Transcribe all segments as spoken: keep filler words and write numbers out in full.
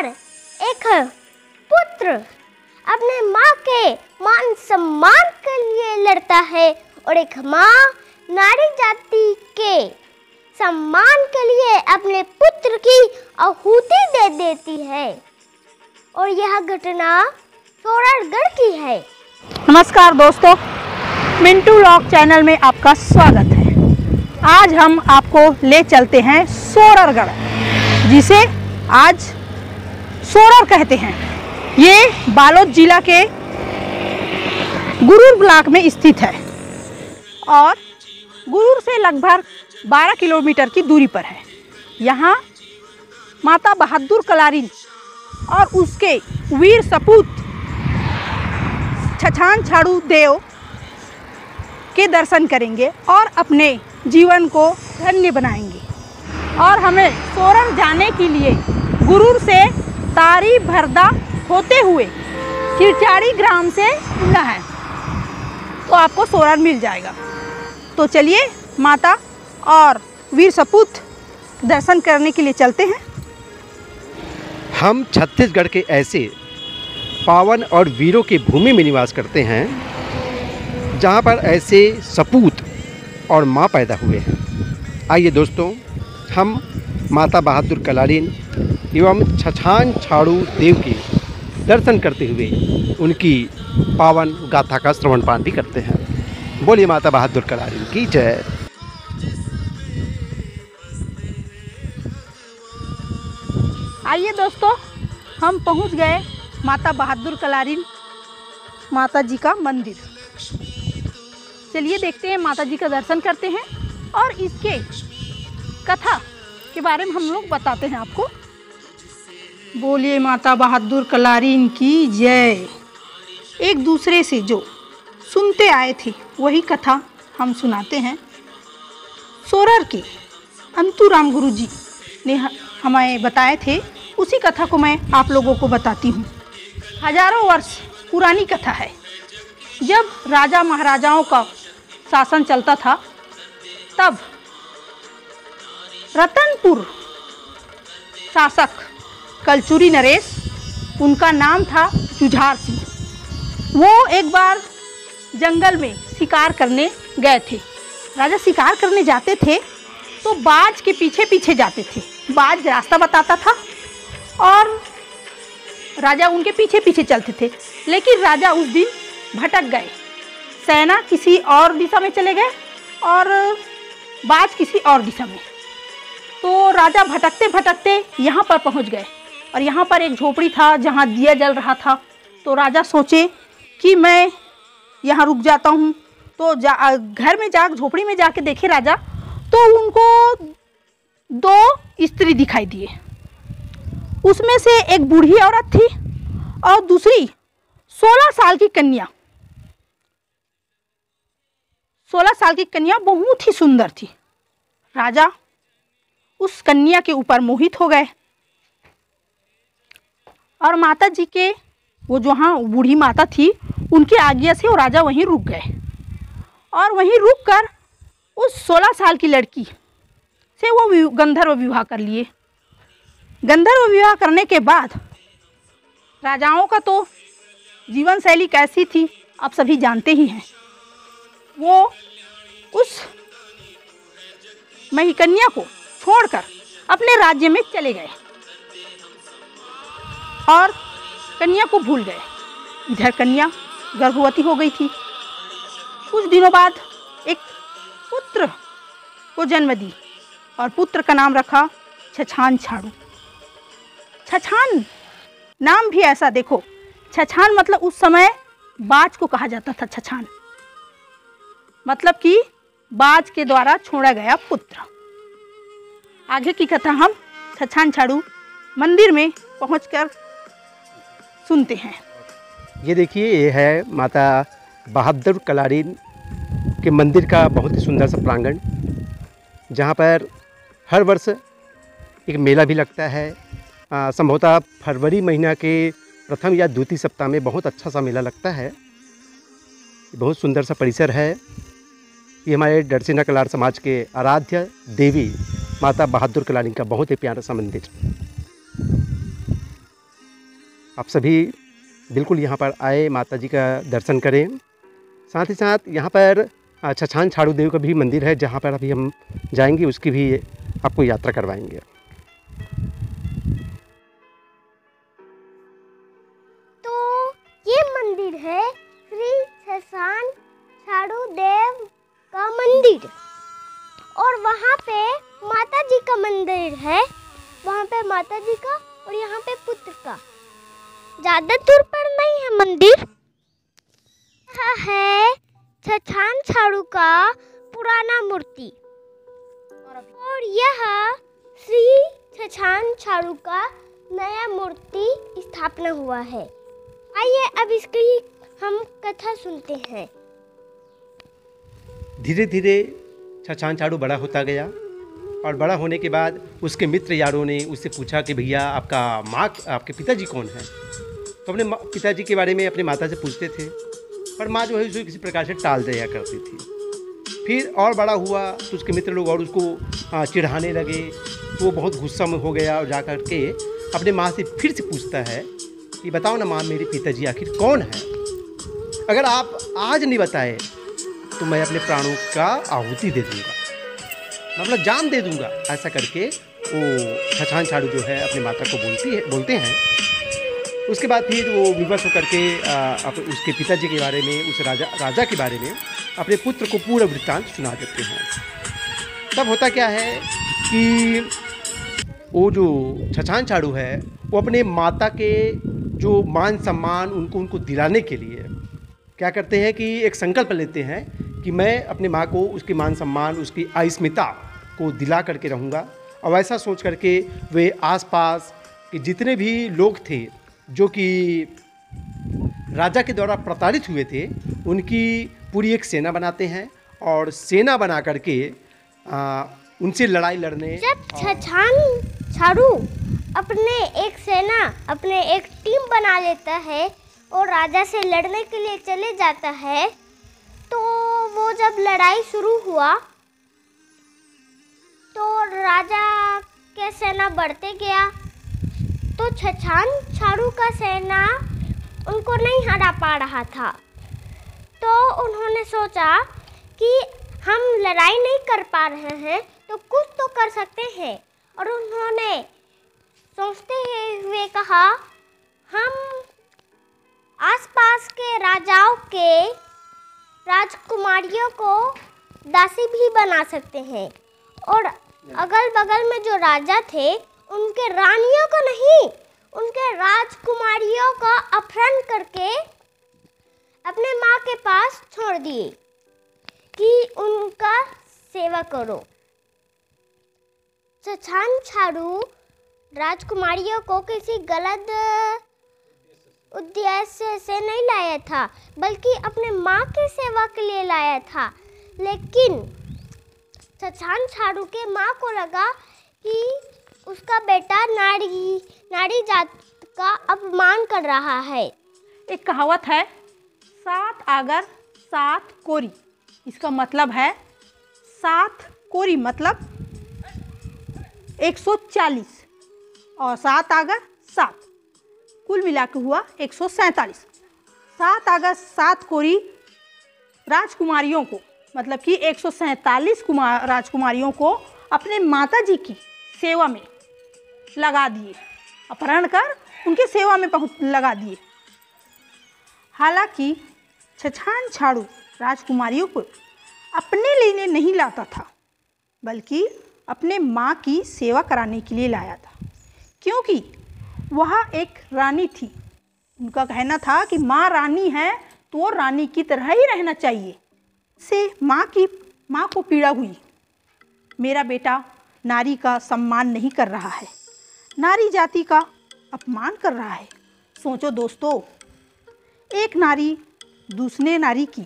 परिवार, एक पुत्र अपने माँ के मान सम्मान के लिए लड़ता है और एक माँ नारी जाति के सम्मान के लिए अपने पुत्र की आहुति दे देती है और यह घटना सोरगढ़ की है। नमस्कार दोस्तों, मिंटू व्लॉग चैनल में आपका स्वागत है। आज हम आपको ले चलते हैं सोरगढ़, जिसे आज सोरर कहते हैं। ये बालोद जिला के गुरूर ब्लॉक में स्थित है और गुरूर से लगभग बारह किलोमीटर की दूरी पर है। यहाँ माता बहादुर कलारिन और उसके वीर सपूत छछान छाड़ू देव के दर्शन करेंगे और अपने जीवन को धन्य बनाएंगे। और हमें सोरन जाने के लिए गुरूर से तारी भरदा होते हुए चिरचाड़ी ग्राम से खुला है तो आपको सोरन मिल जाएगा। तो चलिए माता और वीर सपूत दर्शन करने के लिए चलते हैं। हम छत्तीसगढ़ के ऐसे पावन और वीरों की भूमि में निवास करते हैं जहाँ पर ऐसे सपूत और माँ पैदा हुए हैं। आइए दोस्तों, हम माता बहादुर कलारिन एवं छछान छाड़ू देव के दर्शन करते हुए उनकी पावन गाथा का श्रवण पान भी करते हैं। बोलिए माता बहादुर कलारिन की जय। आइए दोस्तों, हम पहुंच गए माता बहादुर कलारिन माता जी का मंदिर। चलिए देखते हैं, माता जी का दर्शन करते हैं और इसके कथा के बारे में हम लोग बताते हैं आपको। बोलिए माता बहादुर कलारिन की जय। एक दूसरे से जो सुनते आए थे वही कथा हम सुनाते हैं। सोरर के अंतुराम गुरु जी ने हमें बताए थे, उसी कथा को मैं आप लोगों को बताती हूँ। हजारों वर्ष पुरानी कथा है। जब राजा महाराजाओं का शासन चलता था तब रतनपुर शासक कलचुरी नरेश, उनका नाम था जुझार सिंह। वो एक बार जंगल में शिकार करने गए थे। राजा शिकार करने जाते थे तो बाज के पीछे पीछे जाते थे। बाज रास्ता बताता था और राजा उनके पीछे पीछे चलते थे, लेकिन राजा उस दिन भटक गए। सेना किसी और दिशा में चले गए और बाज किसी और दिशा में। तो राजा भटकते भटकते यहाँ पर पहुँच गए और यहाँ पर एक झोपड़ी था जहाँ दिया जल रहा था। तो राजा सोचे कि मैं यहाँ रुक जाता हूँ। तो जा घर में जा झोपड़ी में जाके देखे राजा, तो उनको दो स्त्री दिखाई दिए। उसमें से एक बूढ़ी औरत थी और दूसरी सोलह साल की कन्या। सोलह साल की कन्या बहुत ही सुंदर थी। राजा उस कन्या के ऊपर मोहित हो गए और माता जी के वो जहाँ बूढ़ी माता थी उनकी आज्ञा से वो राजा वहीं रुक गए। और वहीं रुककर उस सोलह साल की लड़की से वो गंधर्व विवाह कर लिए। गंधर्व विवाह करने के बाद राजाओं का तो जीवन शैली कैसी थी आप सभी जानते ही हैं। वो उस महिकन्या को छोड़कर अपने राज्य में चले गए और कन्या को भूल गए। इधर कन्या गर्भवती हो गई थी। कुछ दिनों बाद एक पुत्र को जन्म दी और पुत्र का नाम रखा छछान छाड़ू। छछान नाम भी ऐसा, देखो छछान मतलब उस समय बाज को कहा जाता था। छछान मतलब कि बाज के द्वारा छोड़ा गया पुत्र। आगे की कथा हम छछान छाड़ू मंदिर में पहुंचकर सुनते हैं। ये देखिए, ये है माता बहादुर कलारिन के मंदिर का बहुत ही सुंदर सा प्रांगण, जहां पर हर वर्ष एक मेला भी लगता है। संभवतः फरवरी महीना के प्रथम या द्वितीय सप्ताह में बहुत अच्छा सा मेला लगता है। बहुत सुंदर सा परिसर है। ये हमारे डरसेना कलार समाज के आराध्य देवी माता बहादुर कलारिन का बहुत ही प्यारा सा मंदिर। आप सभी बिल्कुल यहाँ पर आए, माता जी का दर्शन करें। साथ ही साथ यहाँ पर छछान छाड़ू देव का भी मंदिर है, जहाँ पर अभी हम जाएंगे, उसकी भी आपको यात्रा करवाएंगे। तो ये मंदिर है श्री छछान छाड़ू देव का मंदिर, और वहाँ पे माता जी का मंदिर है, वहाँ पे माता जी का और यहाँ पे पुत्र का। ज़्यादा दूर पर नहीं है मंदिर। यहाँ है छछान छाड़ू का पुराना मूर्ति, और यह श्री छछान छाड़ू का नया मूर्ति स्थापना हुआ है। आइए अब इसकी हम कथा सुनते हैं। धीरे धीरे छछान छाड़ू बड़ा होता गया, और बड़ा होने के बाद उसके मित्र यारों ने उससे पूछा कि भैया आपका माँ आपके पिताजी कौन है। तो अपने पिताजी के बारे में अपने माता से पूछते थे, पर माँ जो है उसे किसी प्रकार से टाल दिया करती थी। फिर और बड़ा हुआ तो उसके मित्र लोग और उसको चिढ़ाने लगे, तो वो बहुत गुस्सा में हो गया और जा कर के अपने माँ से फिर से पूछता है कि बताओ ना माँ, मेरे पिताजी आखिर कौन है? अगर आप आज नहीं बताए तो मैं अपने प्राणों का आहुति दे दूँगा, मतलब जान दे दूंगा। ऐसा करके वो छछान छाड़ू जो है अपनी माता को बोलती है बोलते हैं। उसके बाद फिर वो विवश होकर के उसके पिताजी के बारे में, उस राजा राजा के बारे में अपने पुत्र को पूरा वृत्तांत सुना देते हैं। तब होता क्या है कि वो जो छछान छाड़ू है वो अपने माता के जो मान सम्मान उनको उनको दिलाने के लिए क्या करते हैं कि एक संकल्प लेते हैं कि मैं अपने माँ को उसके मान सम्मान, उसकी अस्मिता को दिला करके रहूँगा। और ऐसा सोच करके वे आसपास के जितने भी लोग थे जो कि राजा के द्वारा प्रताड़ित हुए थे, उनकी पूरी एक सेना बनाते हैं, और सेना बना करके आ, उनसे लड़ाई लड़ने। जब छछान छाड़ू अपने एक सेना, अपने एक टीम बना लेता है और राजा से लड़ने के लिए चले जाता है, तो वो जब लड़ाई शुरू हुआ तो राजा के सेना बढ़ते गया, तो छछान छाड़ू का सेना उनको नहीं हरा पा रहा था। तो उन्होंने सोचा कि हम लड़ाई नहीं कर पा रहे हैं तो कुछ तो कर सकते हैं, और उन्होंने सोचते हुए कहा हम आसपास के राजाओं के राजकुमारियों को दासी भी बना सकते हैं, और अगल बगल में जो राजा थे उनके रानियों को नहीं, उनके राजकुमारियों का अपहरण करके अपने माँ के पास छोड़ दिए कि उनका सेवा करो। छछान छाड़ू राजकुमारियों को किसी गलत उद्देश्य से नहीं लाया था, बल्कि अपने माँ की सेवा के लिए लाया था। लेकिन छछान छाड़ू के माँ को लगा कि उसका बेटा नारी नारी जात का अपमान कर रहा है। एक कहावत है, सात आगर सात कोरी। इसका मतलब है सात कोरी मतलब एक सौ चालीस, और सात आगर सात कुल मिला के हुआ एक सौ सैंतालीस। सात आगर सात कोरी राजकुमारियों को, मतलब कि एक सौ सैंतालीस कुमार राजकुमारियों को अपने माता जी की सेवा में लगा दिए, अपहरण कर उनके सेवा में पहुँच लगा दिए। हालांकि छछान छाड़ू राजकुमारियों को अपने लेने नहीं लाता था, बल्कि अपने माँ की सेवा कराने के लिए लाया था, क्योंकि वहाँ एक रानी थी। उनका कहना था कि माँ रानी है तो रानी की तरह ही रहना चाहिए। से माँ की माँ को पीड़ा हुई, मेरा बेटा नारी का सम्मान नहीं कर रहा है, नारी जाति का अपमान कर रहा है। सोचो दोस्तों, एक नारी दूसरे नारी की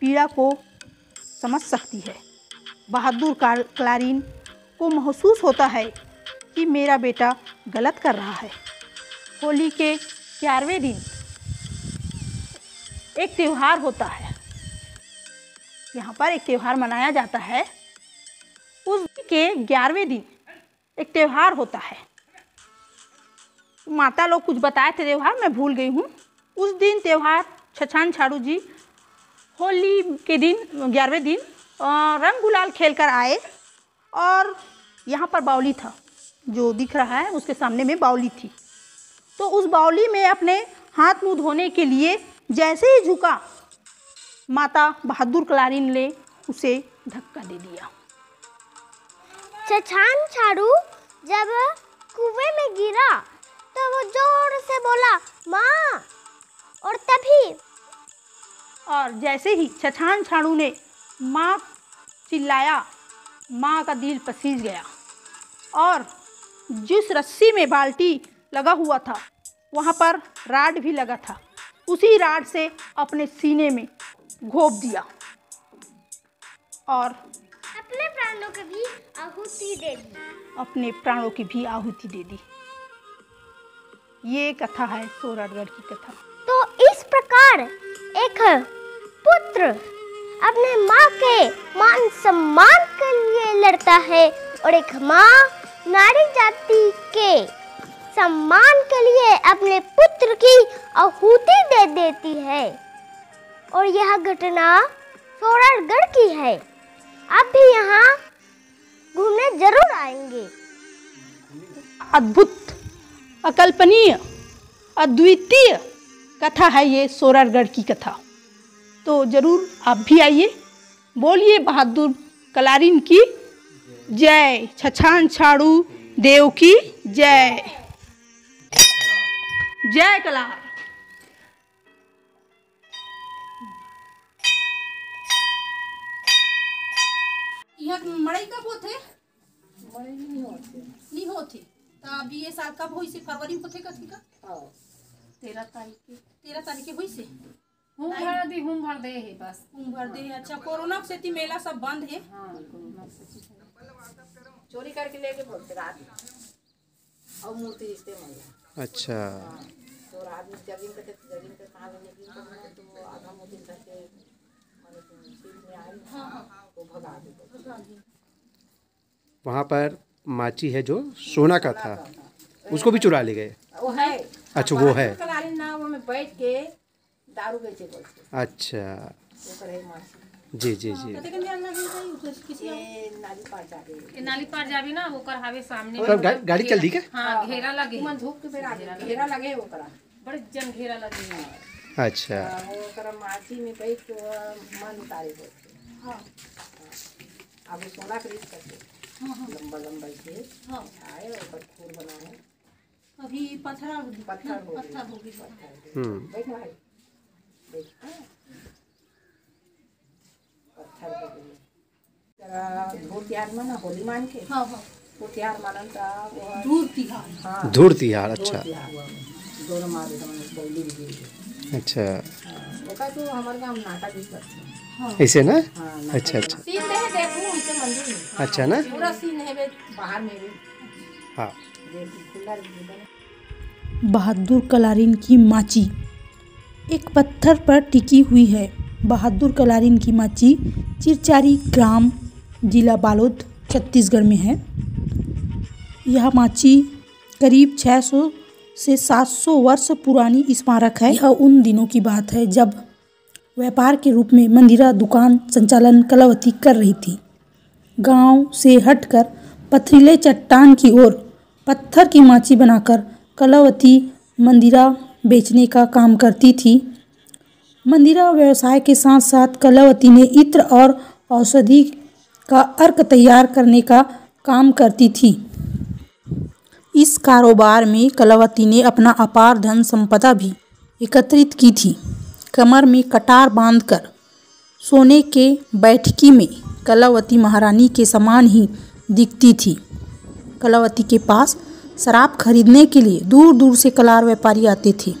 पीड़ा को समझ सकती है। बहादुर कलारीन को महसूस होता है कि मेरा बेटा गलत कर रहा है। होली के ग्यारहवें दिन एक त्यौहार होता है, यहाँ पर एक त्यौहार मनाया जाता है। उस के ग्यारहवें दिन एक त्यौहार होता है, माता लोग कुछ बताए थे त्यौहार, मैं भूल गई हूँ। उस दिन त्यौहार छछान छाड़ू जी होली के दिन ग्यारहवें दिन रंग गुलाल खेलकर आए और यहाँ पर बावली था, जो दिख रहा है उसके सामने में बावली थी। तो उस बावली में अपने हाथ मुँह धोने के लिए जैसे ही झुका, माता बहादुर कलारिन ने उसे धक्का दे दिया। छछान छाड़ू जब कुएं में गिरा तो वो जोर से बोला माँ, और तभी और जैसे ही छछान छाड़ू ने माँ चिल्लाया, माँ का दिल पसीज गया और जिस रस्सी में बाल्टी लगा हुआ था वहाँ पर राड भी लगा था, उसी राड से अपने सीने में घोप दिया और अपने प्राणों की भी आहुति दे दी अपने प्राणों की भी आहुति दे दी। ये कथा है सोरगढ़ की कथा। तो इस प्रकार एक पुत्र अपने माँ के मान सम्मान के लिए लड़ता है और एक माँ नारी जाति के सम्मान के लिए अपने पुत्र की आहुति दे देती है। और यह घटना सोरगढ़ की है। आप भी यहाँ घूमने जरूर आएंगे। अद्भुत, अकल्पनीय, अद्वितीय कथा है ये सोरगढ़ की कथा। तो जरूर आप भी आइए। बोलिए बहादुर कलारिन की जय, छछान छाड़ू देव की जय। जय कलार। मड़ई कब होते? मड़ई नहीं होते। नहीं होते। तब ये साल कब हुई से? फरवरी में होते कथी का? हां। तेरह तारीख के। तेरह तारीख के हुई से? हम भर दे, हम भर दे है बस। हम भर दे। अच्छा, कोरोना से ती मेला सब बंद है। हां, कोरोना से। चोरी करके लेके बोलते रात। और मूर्ति इस्तेमाल। अच्छा। तो रात में जमीन पे जमीन पे कहां लेके तो आधा मूर्ति करके वहाँ पर माची है जो सोना का था, उसको भी चुरा ले गए। वो है। अच्छा, वो है। अच्छा, जी जी जी। नाली पार जाबी ना, वो कर हावे सामने। गाड़ी चल दी क्या? हाँ, घेरा लगे। घेरा लगे वो करा। बड़े जन घेरा लगे। अच्छा। माची में बैठ के मन उतारे बोलते। हाँ। अब सोना खरीद करके लंबा लंबा से आए और पत्थर बनाए। अभी पत्थर पत्थर हो गया। हम्म। बैठ भाई। बैठ। पत्थर हो गया। तेरा धूर तिहार माना होली मान के? हाँ हाँ। वो तिहार माना था वो। धूर तिहार। हाँ। धूर तिहार। अच्छा। दोनों मारे तो मैंने बोली भी दी। अच्छा, ऐसे ना? अच्छा अच्छा, अच्छा ना? हाँ। बहादुर कलारिन की माची एक पत्थर पर टिकी हुई है। बहादुर कलारिन की माची चिरचारी ग्राम, जिला बालोद, छत्तीसगढ़ में है। यह माची करीब छः सौ से सात सौ वर्ष पुरानी स्मारक है। यह उन दिनों की बात है जब व्यापार के रूप में मंदिरा दुकान संचालन कलावती कर रही थी। गांव से हटकर पथरीले चट्टान की ओर पत्थर की माची बनाकर कलावती मंदिरा बेचने का काम करती थी। मंदिरा व्यवसाय के साथ साथ कलावती ने इत्र और औषधि का अर्क तैयार करने का काम करती थी। इस कारोबार में कलावती ने अपना अपार धन संपदा भी एकत्रित की थी। कमर में कटार बांधकर सोने के बैठकी में कलावती महारानी के समान ही दिखती थी। कलावती के पास शराब खरीदने के लिए दूर दूर से कलार व्यापारी आते थे।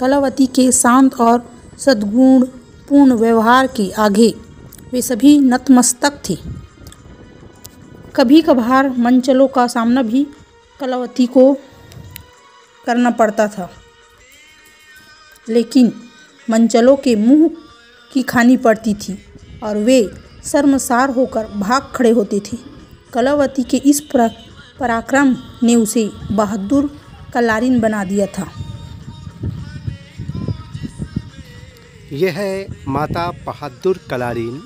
कलावती के शांत और सद्गुण पूर्ण व्यवहार के आगे वे सभी नतमस्तक थे। कभी कभार मनचलों का सामना भी कलावती को करना पड़ता था, लेकिन मनचलों के मुंह की खानी पड़ती थी और वे शर्मसार होकर भाग खड़े होते थे। कलावती के इस पराक्रम ने उसे बहादुर कलारिन बना दिया था। यह है माता बहादुर कलारिन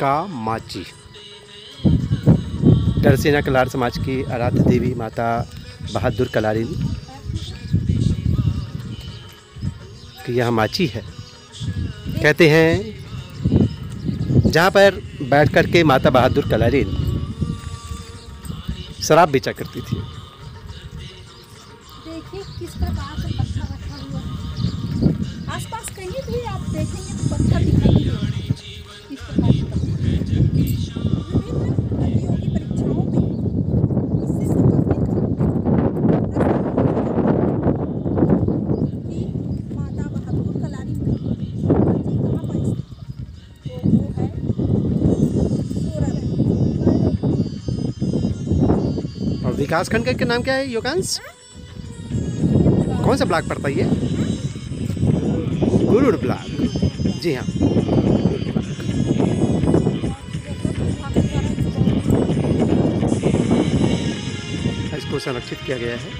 का माची। गढ़सेना कलार समाज की आराध्य देवी माता बहादुर कलारिन की यह माची है। कहते हैं जहाँ पर बैठकर के माता बहादुर कलारिन शराब बेचा करती थी। देखिए किस प्रकार से पत्थर रखा हुआ है। आसपास कहीं भी आप देखेंगे तो पत्थर दिखाई देंगे। किस प्रकार के पत्थर नदियों की परीक्षाओं में इससे संबंधित कि माता बहादुर कलारिन कहाँ पर स्थित है, तो वो है सोर गढ़। और विकास खंड का नाम क्या है योगांश? कौन सा ब्लॉक पड़ता है ये? गुरुर ब्लॉक। जी हाँ, इसको संरक्षित किया गया है।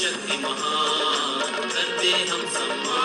शक्ति महान करते हम सम्मान।